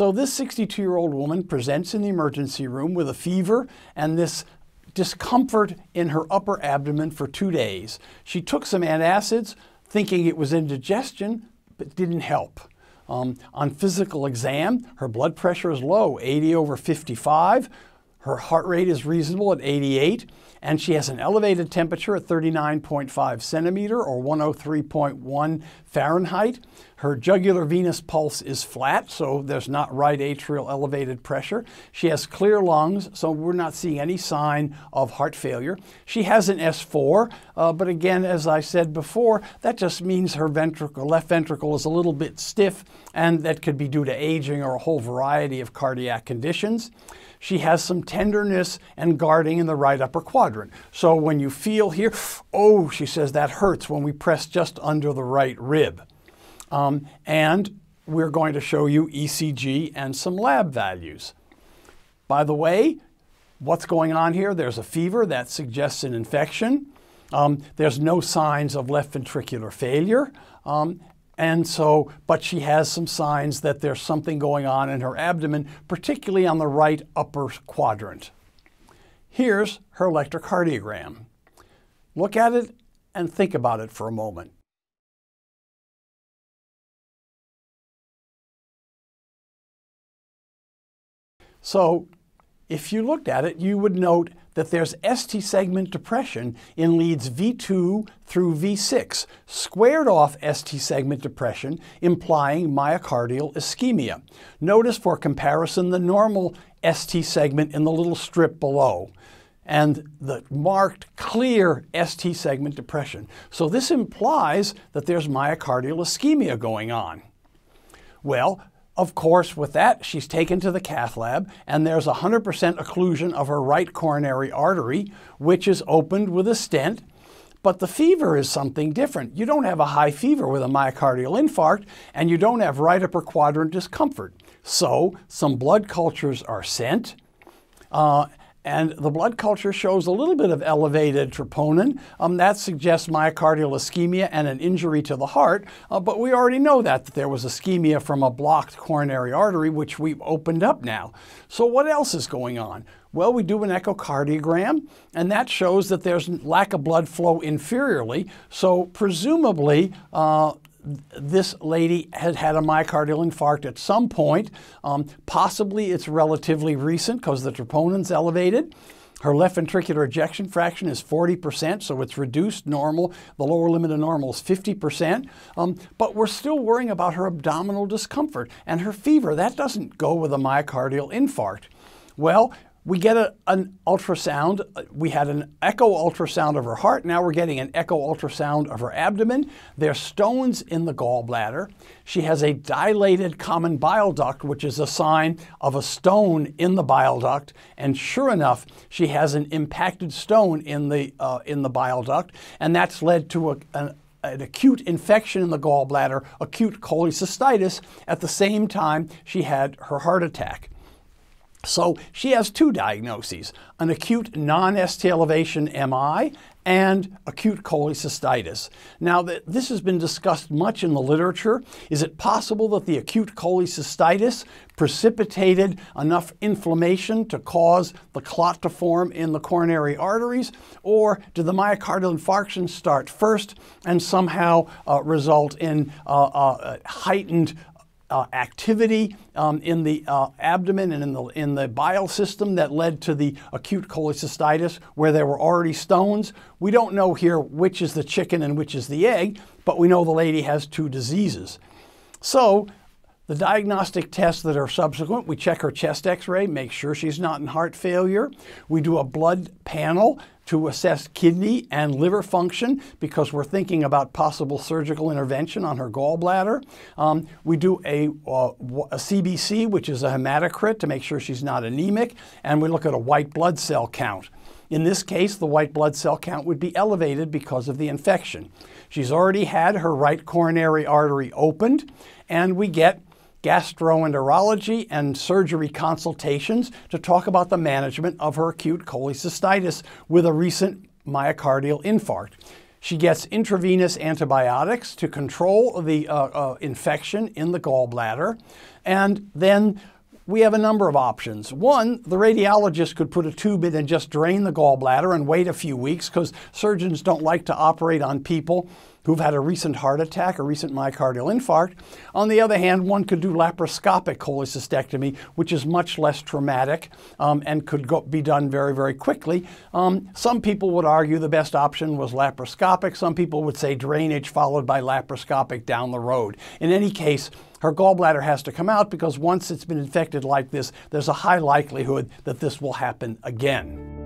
So this 62-year-old woman presents in the emergency room with a fever and this discomfort in her upper abdomen for 2 days. She took some antacids thinking it was indigestion, but didn't help. On physical exam, her blood pressure is low, 80/55. Her heart rate is reasonable at 88, and she has an elevated temperature at 39.5 centimeter or 103.1 Fahrenheit. Her jugular venous pulse is flat, so there's not right atrial elevated pressure. She has clear lungs, so we're not seeing any sign of heart failure. She has an S4, but again, as I said before, that just means her ventricle, left ventricle is a little bit stiff, and that could be due to aging or a whole variety of cardiac conditions. She has some tenderness and guarding in the right upper quadrant. So when you feel here, oh, she says that hurts when we press just under the right rib. And we're going to show you ECG and some lab values. By the way, what's going on here? There's a fever that suggests an infection. There's no signs of left ventricular failure. And so, but she has some signs that there's something going on in her abdomen, particularly on the right upper quadrant. Here's her electrocardiogram. Look at it and think about it for a moment. So, if you looked at it, you would note that there's ST segment depression in leads V2 through V6, squared off ST segment depression, implying myocardial ischemia. Notice for comparison the normal ST segment in the little strip below, and the marked clear ST segment depression. So this implies that there's myocardial ischemia going on. Well, of course, with that, she's taken to the cath lab, and there's 100% occlusion of her right coronary artery, which is opened with a stent. But the fever is something different. You don't have a high fever with a myocardial infarct, and you don't have right upper quadrant discomfort. So some blood cultures are sent, and the blood culture shows a little bit of elevated troponin. That suggests myocardial ischemia and an injury to the heart, but we already know that there was ischemia from a blocked coronary artery, which we've opened up now. So what else is going on? Well, we do an echocardiogram, and that shows that there's lack of blood flow inferiorly, so presumably this lady had had a myocardial infarct at some point. Possibly it's relatively recent because the troponin's elevated. Her left ventricular ejection fraction is 40%, so it's reduced normal. The lower limit of normal is 50%. But we're still worrying about her abdominal discomfort and her fever. That doesn't go with a myocardial infarct. Well, we get an ultrasound. We had an echo ultrasound of her heart. Now we're getting an echo ultrasound of her abdomen. There's stones in the gallbladder. She has a dilated common bile duct, which is a sign of a stone in the bile duct. And sure enough, she has an impacted stone in the bile duct, and that's led to an acute infection in the gallbladder, acute cholecystitis. At the same time, she had her heart attack. So she has two diagnoses, an acute non-ST elevation MI and acute cholecystitis. Now, this has been discussed much in the literature. Is it possible that the acute cholecystitis precipitated enough inflammation to cause the clot to form in the coronary arteries? Or did the myocardial infarction start first and somehow result in heightened activity in the abdomen and in the bile system that led to the acute cholecystitis where there were already stones? We don't know here which is the chicken and which is the egg, but we know the lady has two diseases. So the diagnostic tests that are subsequent, we check her chest x-ray, make sure she's not in heart failure. We do a blood panel to assess kidney and liver function because we're thinking about possible surgical intervention on her gallbladder. We do a CBC, which is a hematocrit, to make sure she's not anemic, and we look at a white blood cell count. In this case, the white blood cell count would be elevated because of the infection. She's already had her right coronary artery opened, and we get gastroenterology and surgery consultations to talk about the management of her acute cholecystitis with a recent myocardial infarct. She gets intravenous antibiotics to control the infection in the gallbladder. And then we have a number of options. One, the radiologist could put a tube in and just drain the gallbladder and wait a few weeks, because surgeons don't like to operate on people who've had a recent heart attack, a recent myocardial infarct. On the other hand, one could do laparoscopic cholecystectomy, which is much less traumatic and could be done very, very quickly. Some people would argue the best option was laparoscopic. Some people would say drainage followed by laparoscopic down the road. In any case, her gallbladder has to come out, because once it's been infected like this, there's a high likelihood that this will happen again.